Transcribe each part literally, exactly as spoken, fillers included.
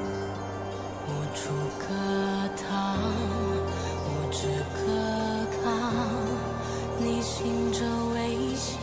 无处可逃，无处可靠，你心中微笑。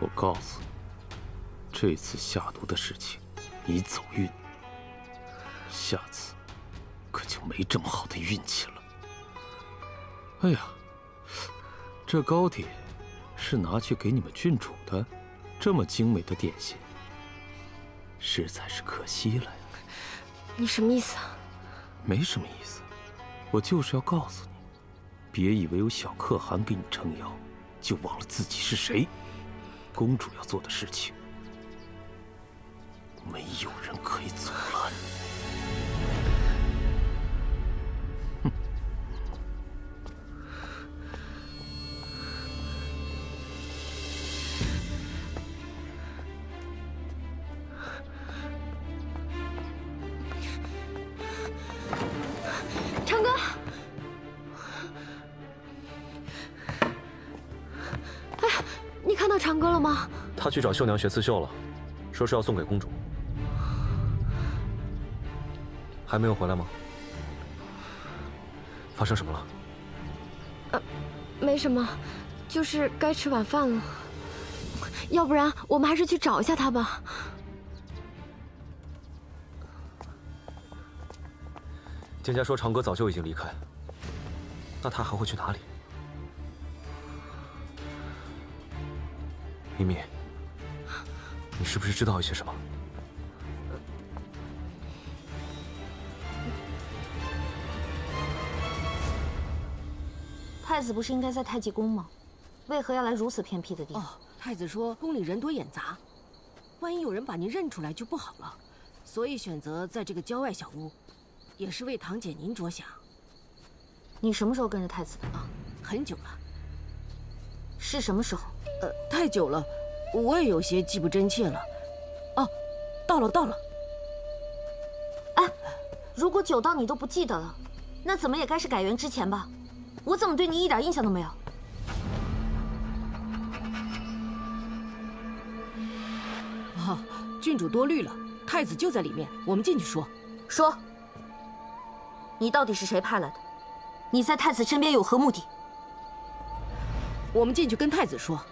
我告诉你，这次下毒的事情，你走运，下次可就没这么好的运气了。哎呀，这糕点是拿去给你们郡主的，这么精美的点心，实在是可惜了呀。你什么意思啊？没什么意思，我就是要告诉你，别以为有小可汗给你撑腰，就忘了自己是谁。 公主要做的事情，没有人可以阻拦。哼！长歌。 看到长歌了吗？他去找绣娘学刺绣了，说是要送给公主。还没有回来吗？发生什么了？呃，没什么，就是该吃晚饭了。要不然我们还是去找一下他吧。店家说长歌早就已经离开，那他还会去哪里？ 咪咪，你是不是知道一些什么？太子不是应该在太极宫吗？为何要来如此偏僻的地方？哦，太子说宫里人多眼杂，万一有人把您认出来就不好了，所以选择在这个郊外小屋，也是为堂姐您着想。你什么时候跟着太子的？啊，很久了。是什么时候？ 呃，太久了，我也有些记不真切了。哦，到了，到了。哎，如果久到你都不记得了，那怎么也该是改元之前吧？我怎么对你一点印象都没有？哦，郡主多虑了，太子就在里面，我们进去说。说，你到底是谁派来的？你在太子身边有何目的？我们进去跟太子说。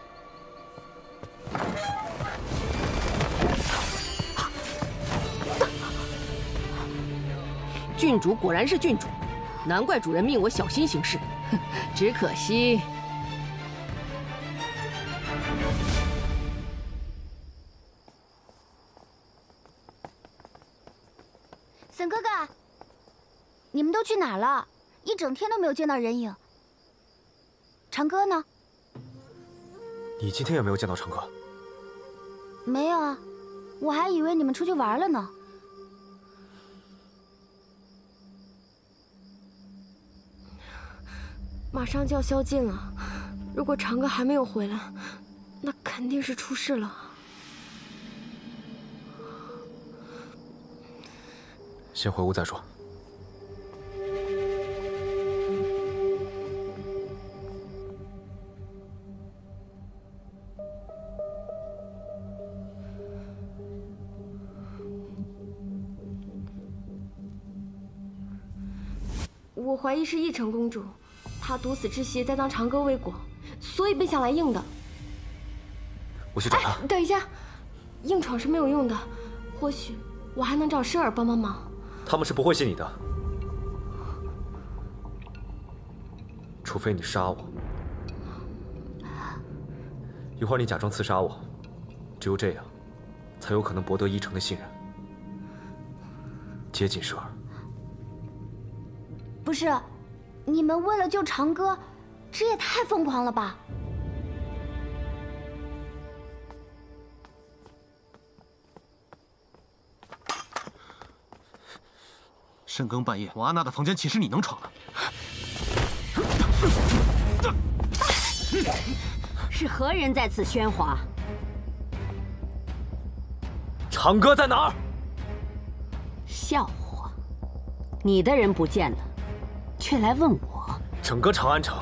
郡主果然是郡主，难怪主人命我小心行事。只可惜，沈哥哥，你们都去哪儿了？一整天都没有见到人影。长歌呢？你今天也没有见到长歌？没有啊，我还以为你们出去玩了呢。 马上就要宵禁了，如果长歌还没有回来，那肯定是出事了。先回屋再说。我怀疑是义成公主，她毒死之袭在当长歌未果，所以被下来应的。我去找她。哎，等一下，硬闯是没有用的，或许。 我还能找诗儿帮帮忙，他们是不会信你的，除非你杀我。一会儿你假装刺杀我，只有这样，才有可能博得一成的信任，接近诗儿。不是，你们为了救长歌，这也太疯狂了吧！ 深更半夜，王安娜的房间，岂是你能闯的？是何人在此喧哗？长歌在哪儿？笑话，你的人不见了，却来问我。整个长安城，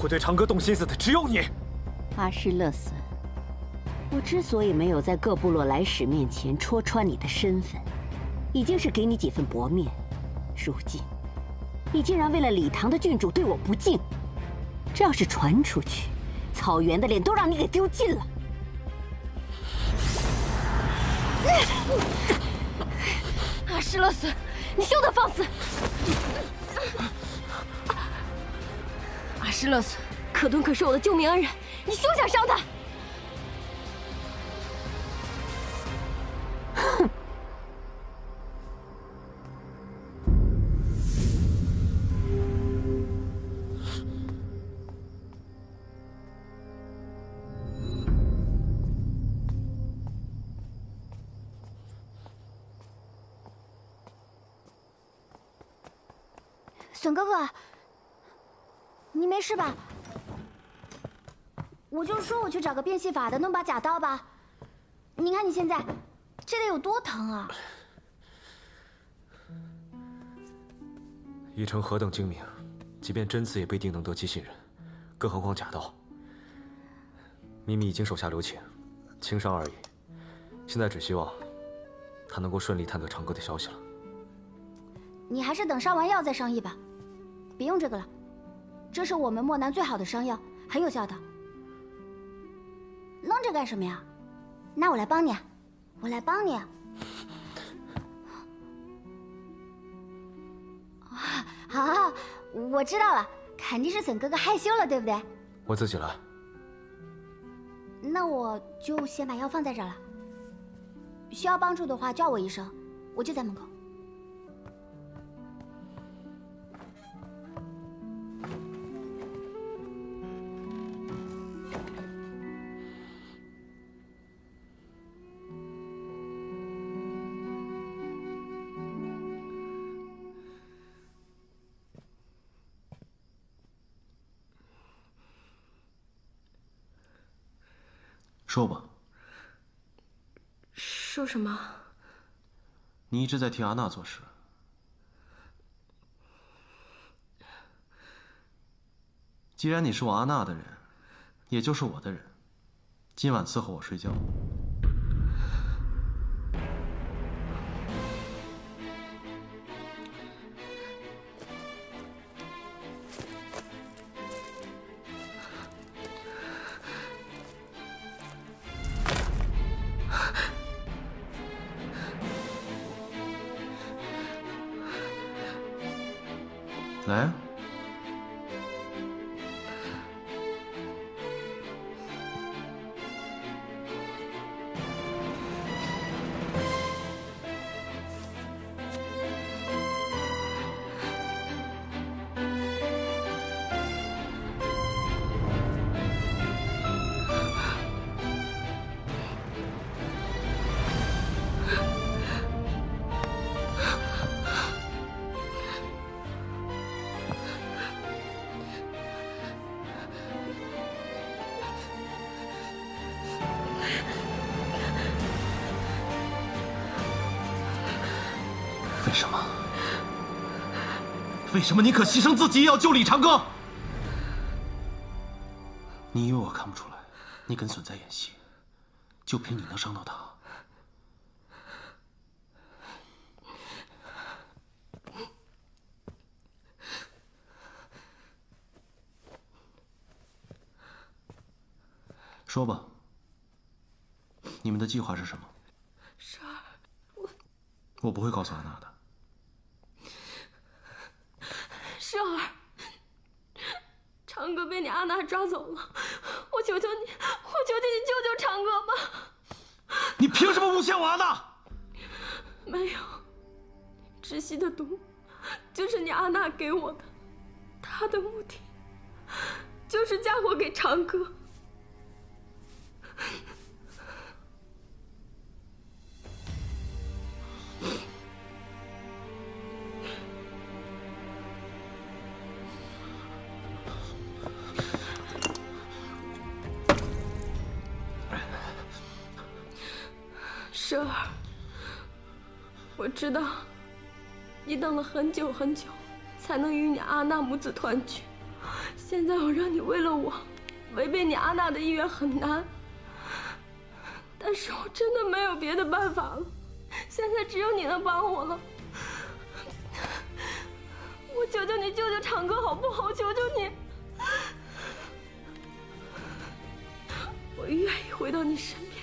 会对长歌动心思的只有你。阿什勒森，我之所以没有在各部落来使面前戳穿你的身份，已经是给你几分薄面。 如今，你竟然为了李唐的郡主对我不敬，这要是传出去，草原的脸都让你给丢尽了。阿什勒斯，你休得放肆！阿什勒斯，可敦可是我的救命恩人，你休想伤他！哼！ 笋哥哥，你没事吧？我就说我去找个变戏法的弄把假刀吧。你看你现在，这得有多疼啊！一成何等精明，即便针刺也不一定能得其信任，更何况假刀。咪咪已经手下留情，轻伤而已。现在只希望他能够顺利探得长歌的消息了。你还是等上完药再商议吧。 别用这个了，这是我们漠南最好的伤药，很有效的。愣着干什么呀？那我来帮你，我来帮你。啊，我知道了，肯定是笋哥哥害羞了，对不对？我自己来。那我就先把药放在这儿了。需要帮助的话叫我一声，我就在门口。 说吧，说什么？你一直在替阿娜做事，既然你是我阿娜的人，也就是我的人，今晚伺候我睡觉。来啊！什么？为什么宁可牺牲自己也要救李长庚？你以为我看不出来你跟笋在演戏？就凭你能伤到他？ 说吧，你们的计划是什么？十二，我我不会告诉安娜的。十二，长歌被你安娜抓走了，我求求你，我求求你救救长歌吧！你凭什么诬陷我安娜？没有，窒息的毒就是你安娜给我的，她的目的就是嫁祸给长歌。 十二，我知道，你等了很久很久，才能与你阿娜母子团聚。现在我让你为了我，违背你阿娜的意愿很难。 但是我真的没有别的办法了，现在只有你能帮我了。我求求你救救长歌好不好？求求你！我愿意回到你身边，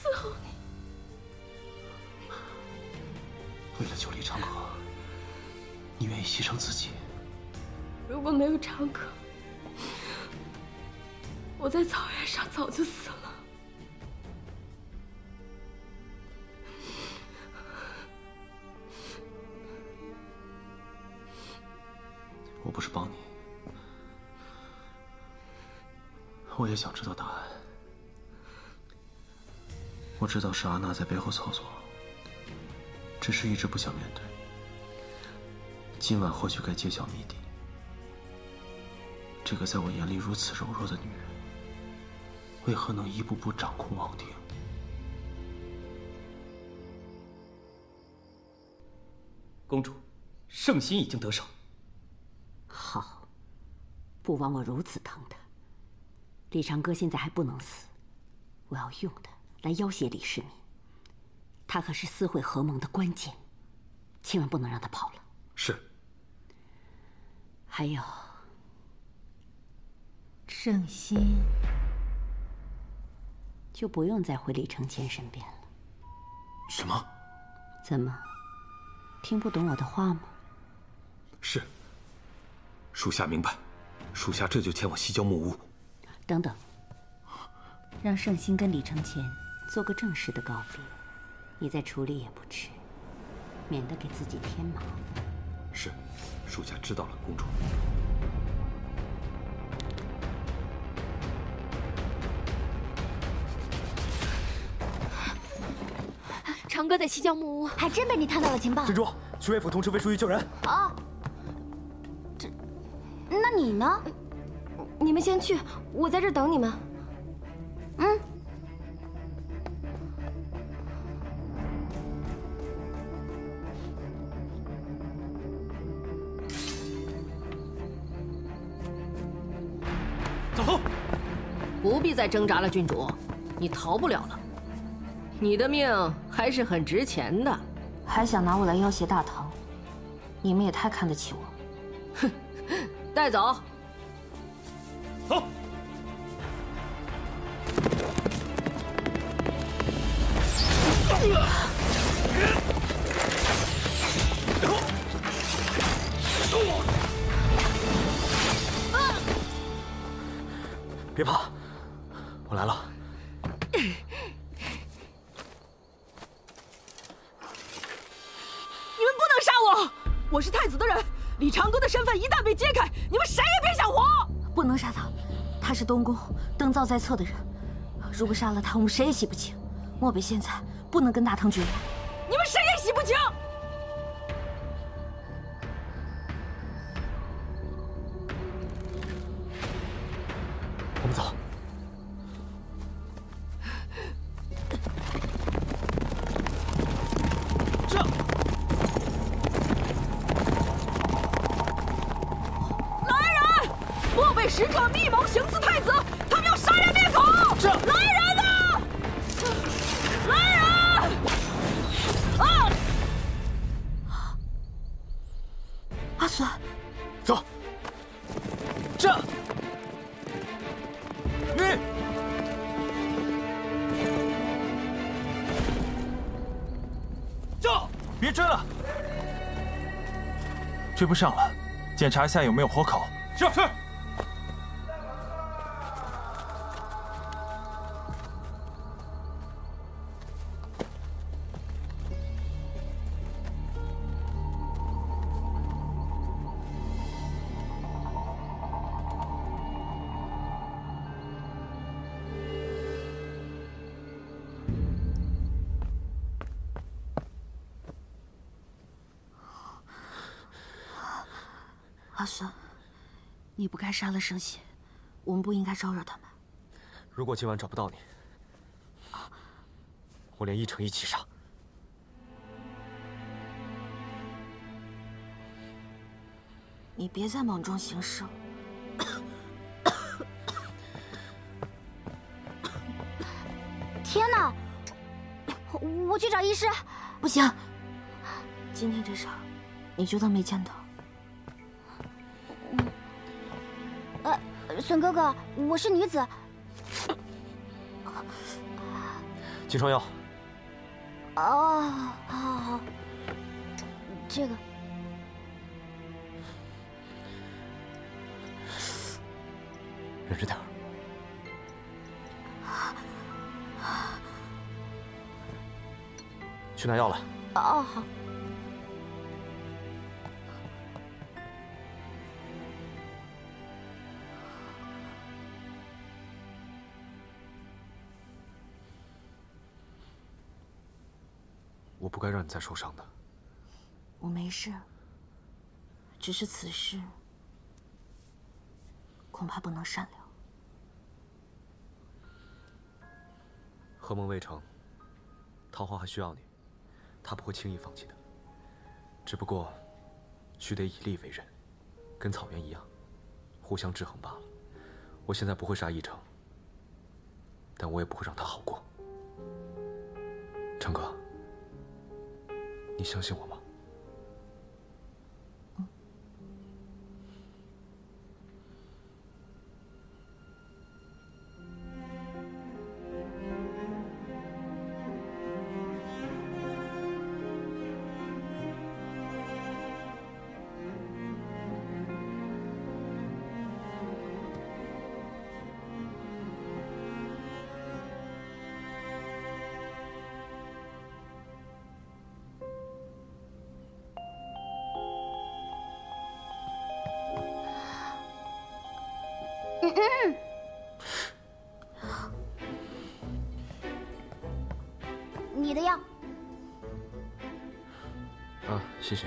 伺候你。为了救李长歌，你愿意牺牲自己？如果没有长歌，我在草原上早就死了。 我不是帮你，我也想知道答案。我知道是阿娜在背后操作，只是一直不想面对。今晚或许该揭晓谜底。这个在我眼里如此柔弱的女人，为何能一步步掌控王庭？ 公主，圣心已经得手。 好，不枉我如此疼他。李长歌现在还不能死，我要用他来要挟李世民。他可是撕毁合盟的关键，千万不能让他跑了。是。还有，圣心就不用再回李承乾身边了。什么？怎么，听不懂我的话吗？是。 属下明白，属下这就前往西郊木屋。等等，让圣心跟李承乾做个正式的告别，你再处理也不迟，免得给自己添麻烦。是，属下知道了，公主。长歌在西郊木屋，还真被你探到了情报。珍珠，去魏府通知魏书玉救人。哦。 那你呢？你们先去，我在这等你们。嗯。走。不必再挣扎了，郡主，你逃不了了。你的命还是很值钱的。还想拿我来要挟大唐？你们也太看得起我。哼。 带走，走。别怕，我来了。你们不能杀我，我是太子的人。 李长歌的身份一旦被揭开，你们谁也别想活！不能杀他，他是东宫登造在册的人，如果杀了他，我们谁也洗不清。漠北现在不能跟大唐绝缘，你们谁也洗不清。我们走。 这。使者密谋行刺太子，他们要杀人灭口。是，来人呐！来人！啊！阿损，走。这。嗯。走，别追了。追不上了，检查一下有没有活口。是是。 阿损，你不该杀了生喜，我们不应该招惹他们。如果今晚找不到你，啊、我连一城一起杀。你别再莽撞行事了。天哪！我, 我去找医师。不行，今天这事儿，你就当没见到。 笋哥哥，我是女子。金霜药。哦，好，好，好。这个。忍着点儿。去拿药来。哦，好。 我不该让你再受伤的。我没事，只是此事恐怕不能善了。何梦未成，桃花还需要你，他不会轻易放弃的。只不过，须得以力为刃，跟草原一样，互相制衡罢了。我现在不会杀一成，但我也不会让他好过。成哥。 你相信我吗？嗯、嗯，你的药。啊，谢谢。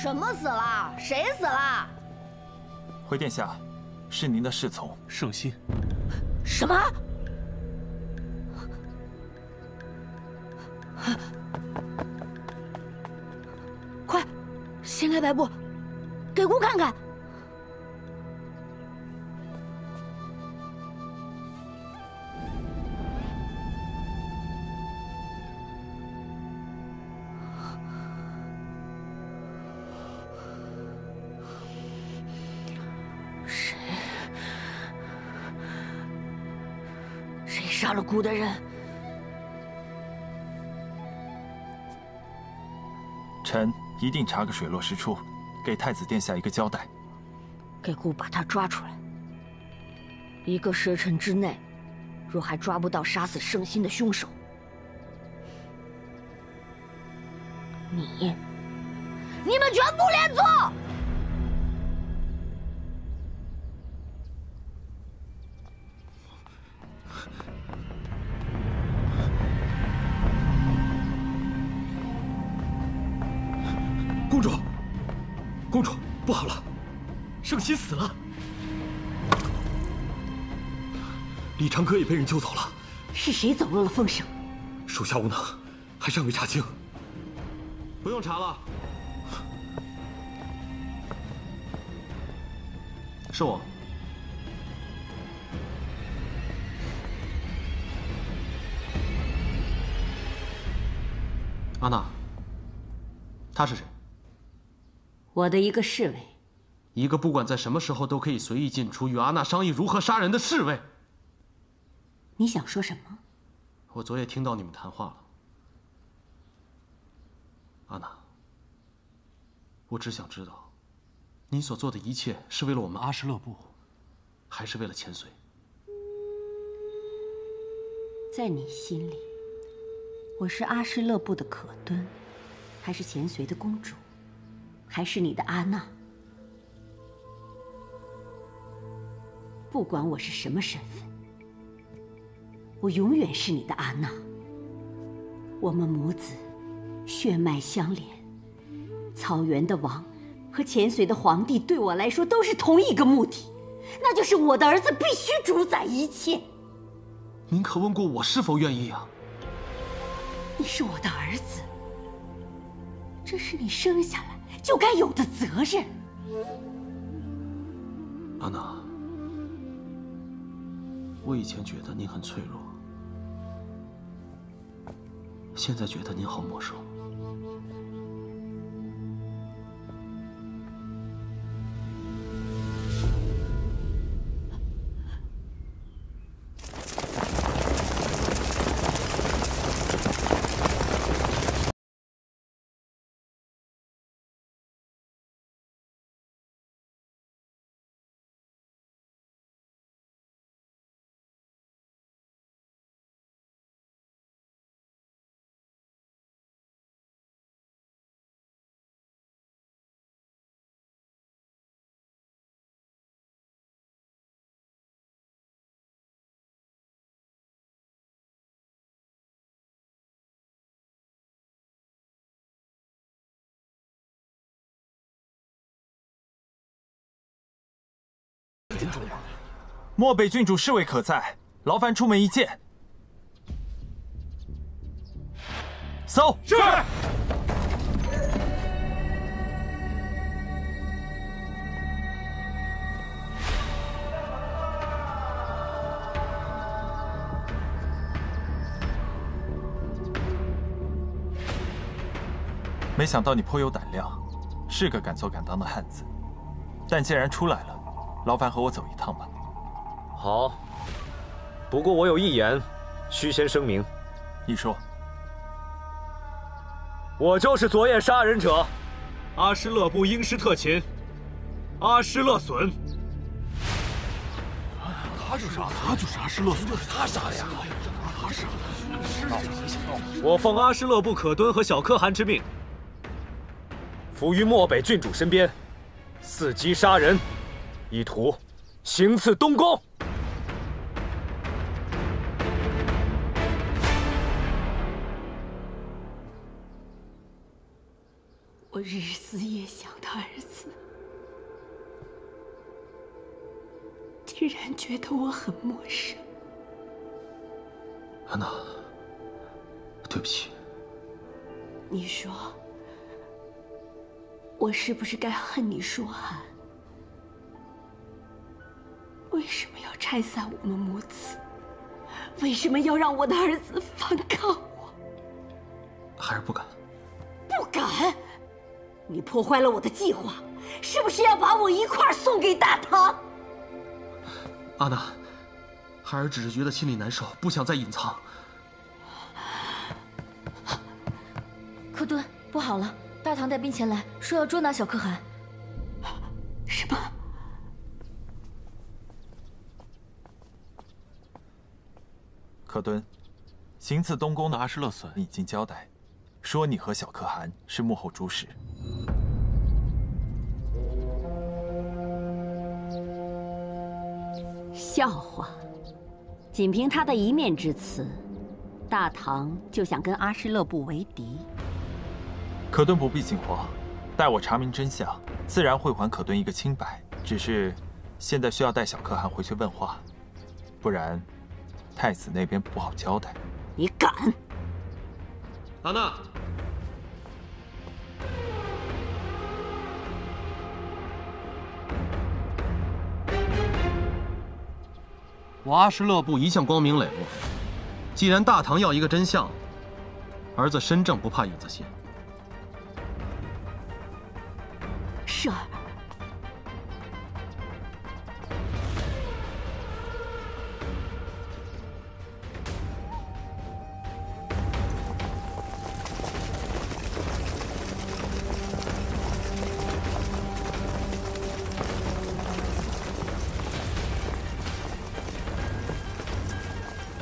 什么死了？谁死了？回殿下，是您的侍从盛心。什么？快，掀开白布，给姑看看。杀了姑的人，臣一定查个水落石出，给太子殿下一个交代。给姑把他抓出来，一个时辰之内，若还抓不到杀死圣心的凶手，你你们全部连坐。公主，公主，不好了，圣熹死了。李长歌也被人救走了。是谁走漏了风声？属下无能，还尚未查清。不用查了。 是我。阿娜，他是谁？我的一个侍卫。一个不管在什么时候都可以随意进出，与阿娜商议如何杀人的侍卫。你想说什么？我昨夜听到你们谈话了，阿娜。我只想知道。 你所做的一切是为了我们阿什勒部，还是为了千岁？在你心里，我是阿什勒部的可敦，还是千岁的公主，还是你的阿娜？不管我是什么身份，我永远是你的阿娜。我们母子血脉相连，草原的王。 和前隋的皇帝对我来说都是同一个目的，那就是我的儿子必须主宰一切。您可问过我是否愿意啊？你是我的儿子，这是你生下来就该有的责任。阿娜，我以前觉得您很脆弱，现在觉得您好陌生。 漠北郡主侍卫可在？劳烦出门一见。搜！是。没想到你颇有胆量，是个敢做敢当的汉子。但既然出来了，劳烦和我走一趟吧。 好，不过我有一言，需先声明。你说，我就是昨夜杀人者，阿什勒部英师特勤，阿什勒隼。他就是他就是阿什勒隼，他杀的呀！他杀的。我奉阿什勒部可敦和小可汗之命，伏于漠北郡主身边，伺机杀人，以图行刺东宫。 我日日思夜想他儿子，竟然觉得我很陌生。阿娜，对不起。你说，我是不是该恨你舒寒？为什么要拆散我们母子？为什么要让我的儿子反抗我？还是不敢？不敢。 你破坏了我的计划，是不是要把我一块儿送给大唐？阿娜，孩儿只是觉得心里难受，不想再隐藏。可敦，不好了！大唐带兵前来，说要捉拿小可汗。什么？可敦，行刺东宫的阿什勒隼已经交代，说你和小可汗是幕后主使。 you 笑话！仅凭他的一面之词，大唐就想跟阿诗勒部为敌。可顿不必惊慌，待我查明真相，自然会还可顿一个清白。只是现在需要带小可汗回去问话，不然太子那边不好交代。你敢！唐娜。 我阿诗勒部一向光明磊落，既然大唐要一个真相，儿子身正不怕影子斜。是儿。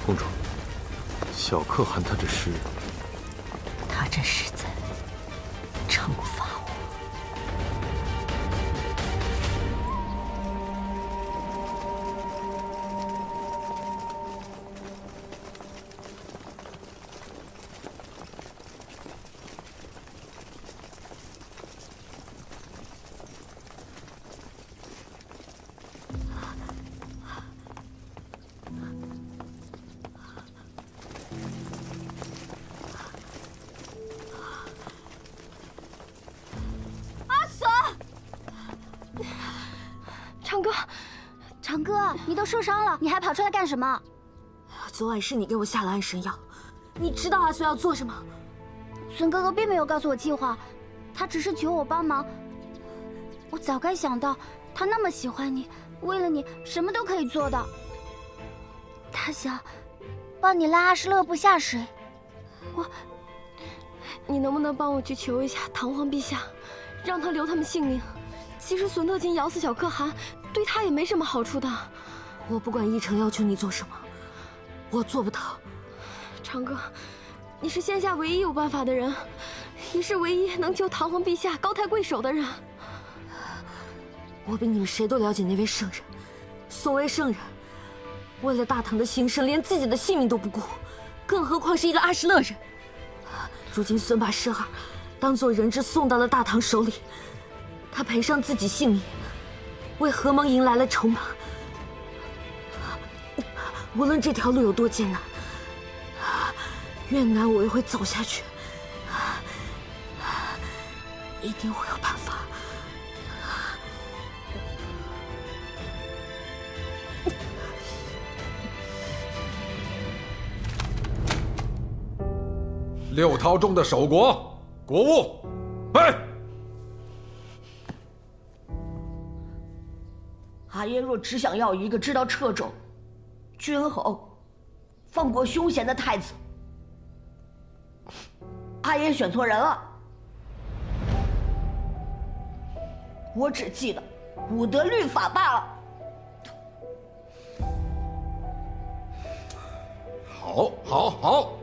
公主，小可汗他这是……他这是在惩罚我。受伤了，你还跑出来干什么？昨晚是你给我下了安神药，你知道阿孙要做什么？孙哥哥并没有告诉我计划，他只是求我帮忙。我早该想到，他那么喜欢你，为了你什么都可以做的。他想帮你拉阿诗勒部下水。我，你能不能帮我去求一下唐皇陛下，让他留他们性命？其实损特勤咬死小可汗，对他也没什么好处的。 我不管一成要求你做什么，我做不到。长歌，你是天下唯一有办法的人，也是唯一能救唐皇陛下高抬贵手的人。我比你们谁都了解那位圣人。所谓圣人，为了大唐的兴盛，连自己的性命都不顾，更何况是一个阿什勒人。如今孙把奢儿当做人质送到了大唐手里，他赔上自己性命，为合盟迎来了筹码。 无论这条路有多艰难，越难我也会走下去，一定会有办法。六韬中的守国，国务，哎，阿耶若只想要一个知道掣肘。 君侯，放过凶险的太子。阿爷选错人了。我只记得武德律法罢了。好，好，好。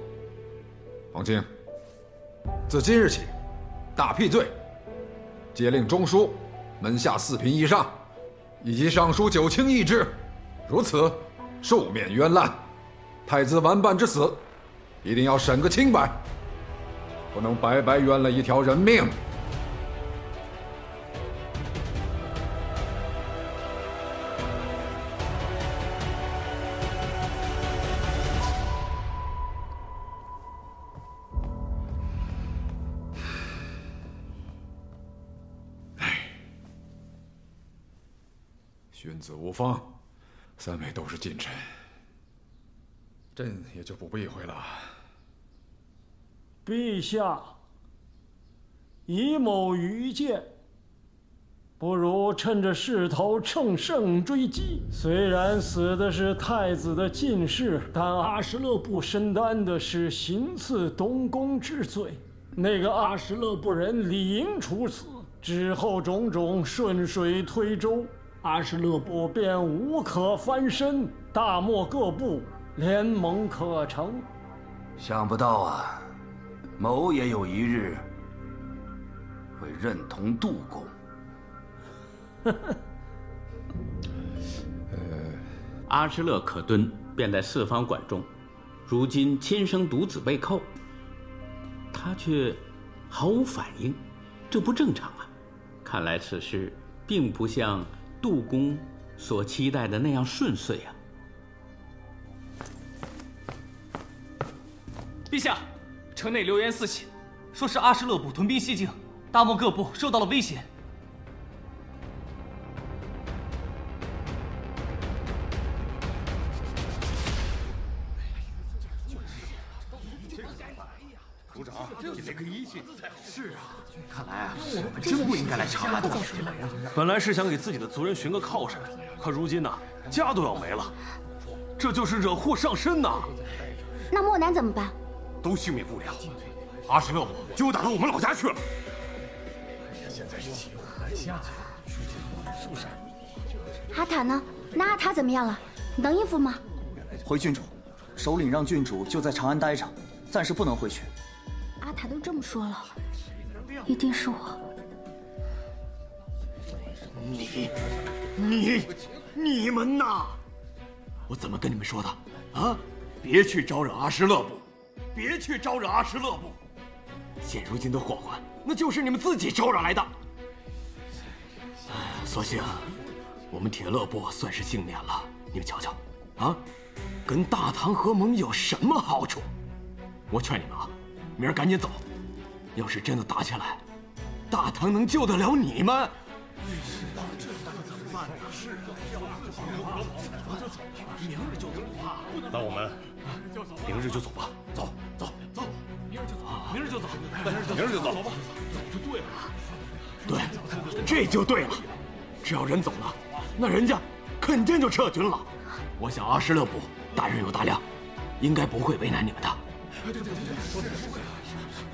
王清，自今日起，大辟罪，皆令中书、门下四品以上，以及尚书九卿一职，如此。 赦免冤滥，太子完办之死，一定要审个清白，不能白白冤了一条人命。哎，君子无方。 三位都是近臣，朕也就不避讳了。陛下，以某愚见，不如趁着势头乘胜追击。虽然死的是太子的近侍，但阿什勒部身担的是行刺东宫之罪，那个阿什勒部人理应处死。之后种种顺水推舟。 阿什勒部便无可翻身，大漠各部联盟可成。想不到啊，某也有一日会认同杜公。呃，阿芝勒可敦便在四方管仲，如今亲生独子被扣，他却毫无反应，这不正常啊！看来此事并不像杜公所期待的那样顺遂啊！陛下，城内流言四起，说是阿什勒部屯兵西境，大漠各部受到了威胁。 本来是想给自己的族人寻个靠山，可如今呢、啊，家都要没了，这就是惹祸上身呐、啊。那漠南怎么办？都消灭不了，阿什勒部就打到我们老家去了。现在是气温下，树上。阿塔呢？那阿塔怎么样了？能应付吗？回郡主，首领让郡主就在长安待着，暂时不能回去。阿塔都这么说了，一定是我。 你、你、你们呐！我怎么跟你们说的啊？别去招惹阿什勒部，别去招惹阿什勒部！现如今的祸患，那就是你们自己招惹来的。所幸我们铁勒部算是幸免了。你们瞧瞧，啊，跟大唐合盟有什么好处？我劝你们啊，明儿赶紧走。要是真的打起来，大唐能救得了你们？ 明日就走吧。那我们明日就走吧。走走走，明日就走，明日就走，明日就走吧。走就对了。对，这就对了。只要人走了，那人家肯定就撤军了。我想阿什勒部大人有大量，应该不会为难你们的。对对对对，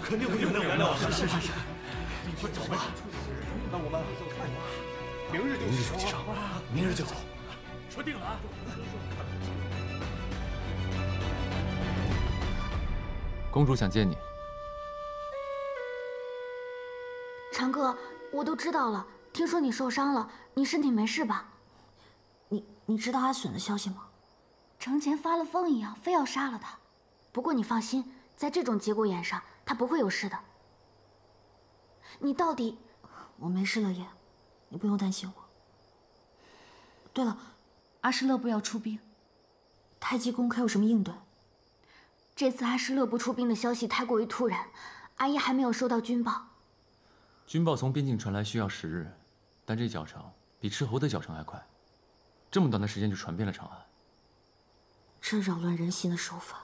肯定不会为难我们的。是是是，快走吧。那我们明日就启程，明日就走。 说定了啊！公主想见你。长歌，我都知道了。听说你受伤了，你身体没事吧？你你知道阿隼的消息吗？程前发了疯一样，非要杀了他。不过你放心，在这种节骨眼上，他不会有事的。你到底……我没事了，叶，你不用担心我。对了。 阿什勒部要出兵，太极宫可有什么应对？这次阿什勒部出兵的消息太过于突然，阿一还没有收到军报。军报从边境传来需要十日，但这脚程比斥侯的脚程还快，这么短的时间就传遍了长安。这扰乱人心的手法。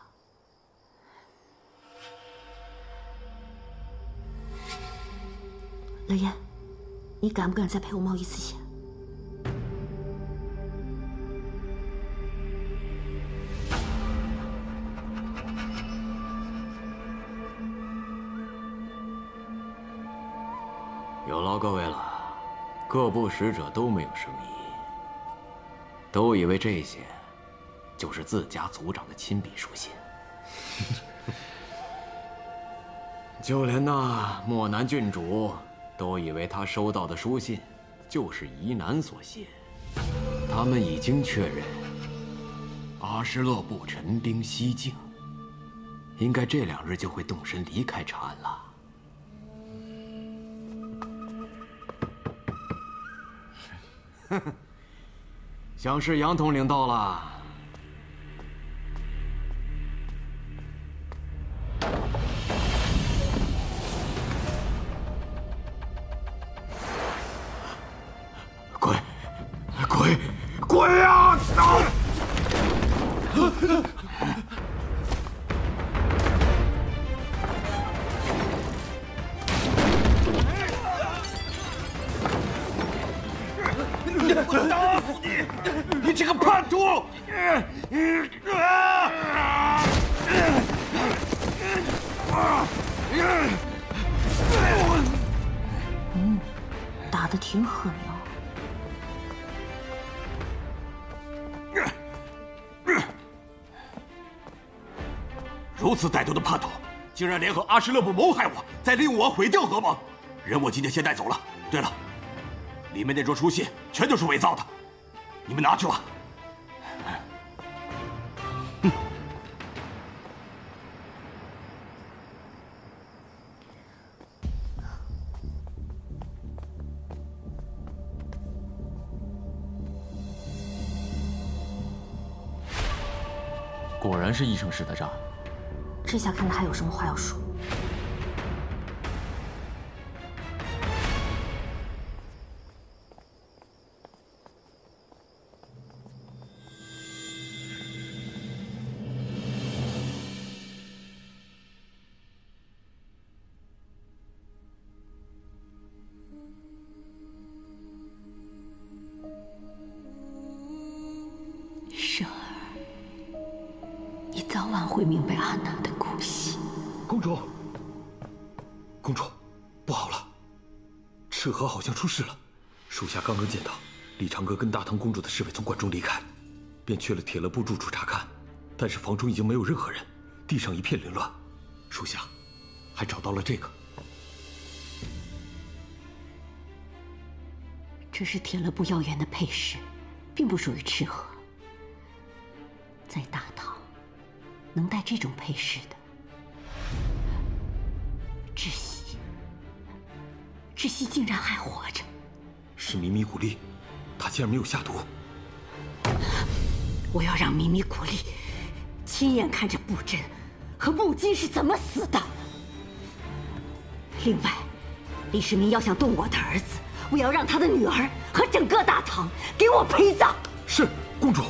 柳岩，你敢不敢再陪我冒一次险？ 有劳各位了，各部使者都没有生疑，都以为这些就是自家族长的亲笔书信，就连那漠南郡主都以为他收到的书信就是疑难所写。他们已经确认，阿什勒部陈兵西境，应该这两日就会动身离开长安了。 想是杨统领到了。鬼鬼鬼呀！啊！我打死你！你这个叛徒！嗯，打得挺狠啊。 如此歹毒的叛徒，竟然联合阿什勒部谋害我，再利用我毁掉合盟。人我今天先带走了。对了。 里面那摞书信全都是伪造的，你们拿去吧。果然是医生使的诈。这下看他还有什么话要说。生儿，你早晚会明白安娜的苦心。公主，公主，不好了，赤河好像出事了。属下刚刚见到李长歌跟大唐公主的侍卫从馆中离开，便去了铁勒部住处查看，但是房中已经没有任何人，地上一片凌乱。属下还找到了这个，这是铁勒部药园的配饰，并不属于赤河。 在大唐，能戴这种配饰的，窒息，窒息竟然还活着。是米米古丽，她竟然没有下毒。我要让米米古丽亲眼看着布真和木金是怎么死的。另外，李世民要想动我的儿子，我要让他的女儿和整个大唐给我陪葬。是，公主。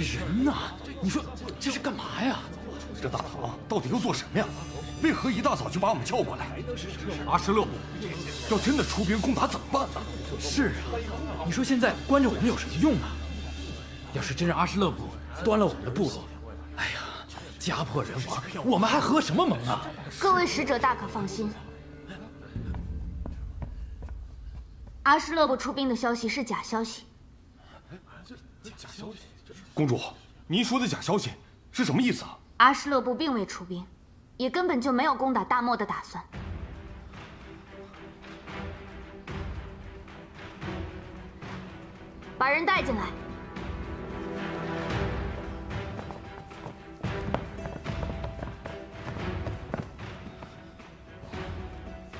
人呢？你说这是干嘛呀？这大唐到底要做什么呀？为何一大早就把我们叫过来？阿什勒部要真的出兵攻打怎么办呢？是啊，你说现在关着我们有什么用啊？要是真让阿什勒部端了我们的部落，哎呀，家破人亡，我们还合什么盟啊？各位使者大可放心，阿什勒部出兵的消息是假消息。假消息。 公主，您说的假消息是什么意思啊？阿什勒部并未出兵，也根本就没有攻打大漠的打算。把人带进来。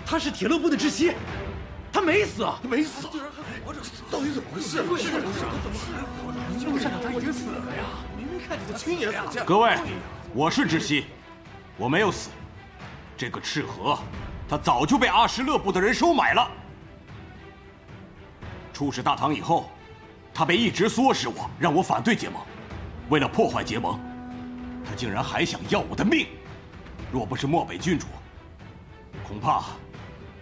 他是铁勒部的窒息，他没死啊，他没死，到底怎么回事？是怎么回事？ 路上他已经死了呀！明明看你的亲眼所见。各位，我是窒息，我没有死。这个赤河，他早就被阿什勒部的人收买了。出使大唐以后，他被一直唆使我，让我反对结盟。为了破坏结盟，他竟然还想要我的命。若不是漠北郡主，恐怕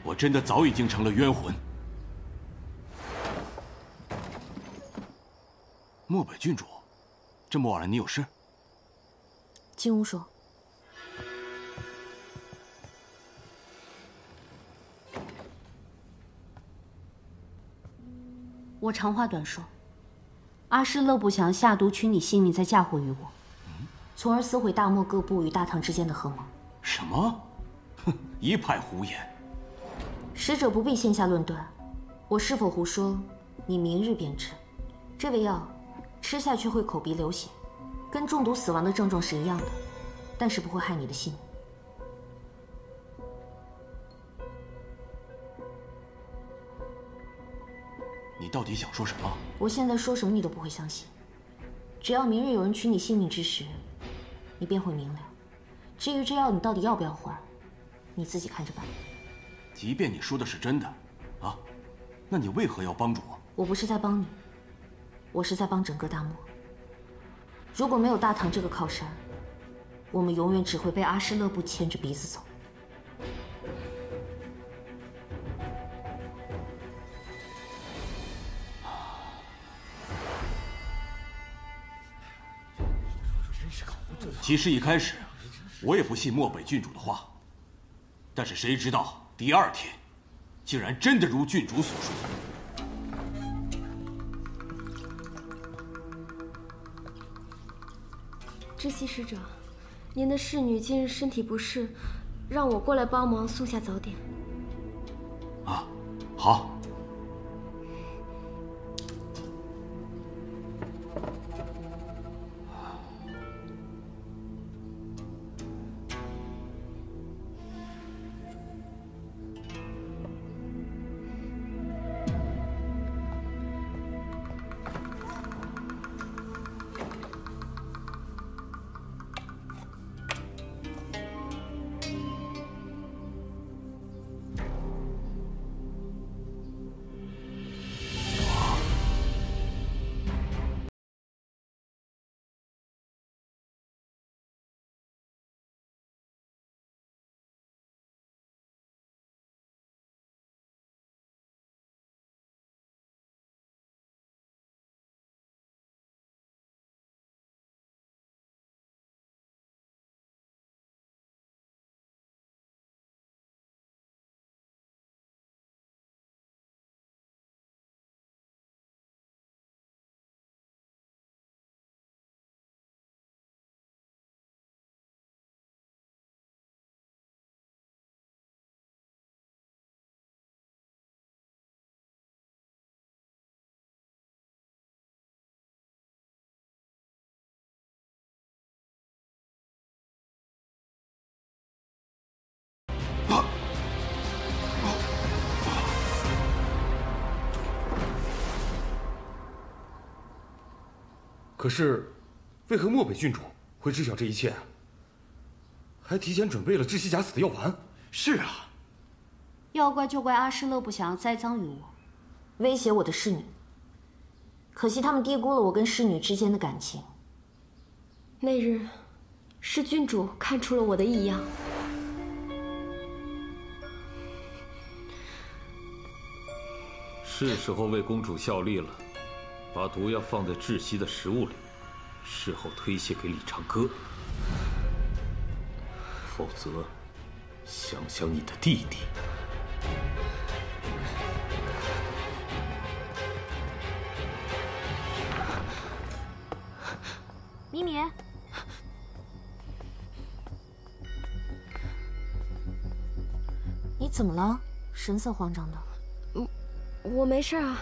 我真的早已经成了冤魂。 漠北郡主，这么晚了，你有事？金乌说：“我长话短说，阿什勒部想要下毒取你性命，再嫁祸于我，嗯、从而撕毁大漠各部与大唐之间的合盟。”什么？哼，一派胡言！使者不必先下论断，我是否胡说，你明日便知。这味药。 吃下去会口鼻流血，跟中毒死亡的症状是一样的，但是不会害你的性命。你到底想说什么？我现在说什么你都不会相信。只要明日有人取你性命之时，你便会明了。至于这药你到底要不要还，你自己看着办。即便你说的是真的，啊，那你为何要帮助我？我不是在帮你。 我是在帮整个大漠。如果没有大唐这个靠山，我们永远只会被阿什勒部牵着鼻子走。其实一开始我也不信漠北郡主的话，但是谁知道第二天，竟然真的如郡主所说。 知悉使者，您的侍女近日身体不适，让我过来帮忙送下早点。啊，好。可是，为何漠北郡主会知晓这一切啊？还提前准备了窒息甲死的药丸？是啊。要怪就怪阿诗勒不想要栽赃于我，威胁我的侍女。可惜他们低估了我跟侍女之间的感情。那日，是郡主看出了我的异样。 是时候为公主效力了，把毒药放在窒息的食物里，事后推卸给李长歌，否则，想想你的弟弟。米米，你怎么了？神色慌张的。 我没事啊，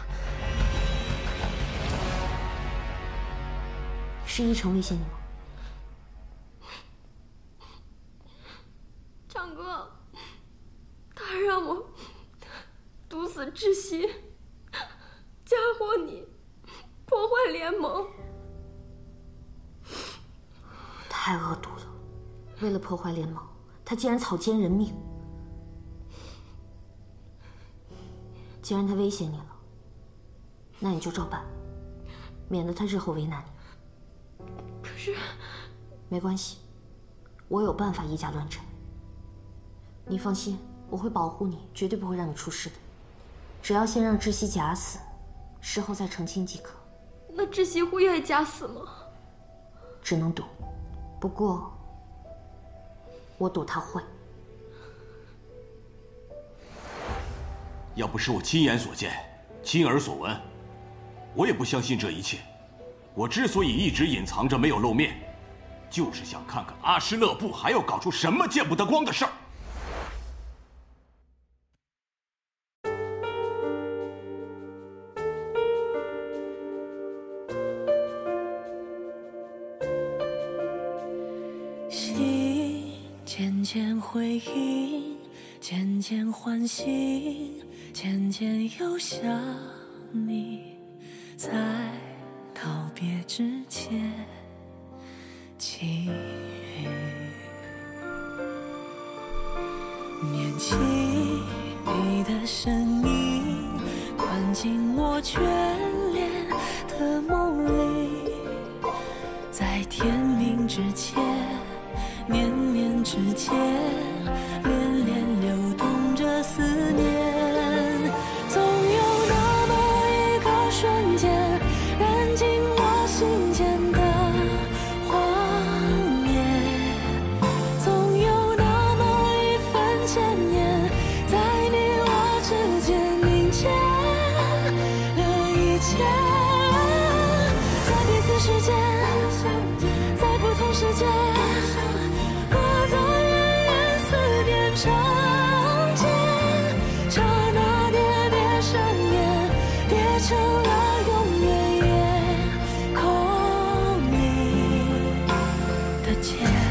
是依城威胁你吗？长歌，他让我毒死窒息，嫁祸你，破坏联盟，太恶毒了！为了破坏联盟，他竟然草菅人命。 既然他威胁你了，那你就照办，免得他日后为难你。可是，没关系，我有办法以假乱真。你放心，我会保护你，绝对不会让你出事的。只要先让窒息假死，事后再澄清即可。那窒息会愿意假死吗？只能赌，不过我赌他会。 要不是我亲眼所见、亲耳所闻，我也不相信这一切。我之所以一直隐藏着没有露面，就是想看看阿诗勒部还要搞出什么见不得光的事儿。 唤醒，渐渐又想你，在告别之前，记忆。念起你的身影，灌进我眷恋的梦里，在天明之前，年年之间，恋恋流动。 思念，总有那么一个瞬间，燃尽我心间的画面；总有那么一份千年，在你我之间凝结了一切。在彼此世界，在不同世界，我在日夜思念着。 成了永远夜空里的结。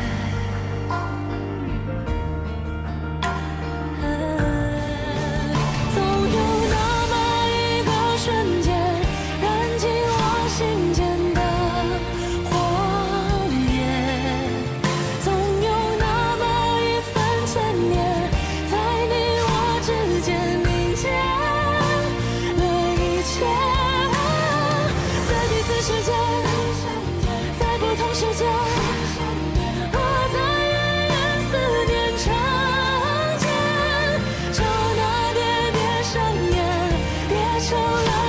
总有那么一个瞬间，燃尽我心间的火焰；总有那么一份千年，在你我之间凝结。 世界，我在日夜思念长街，刹那叠叠上演，叠成了。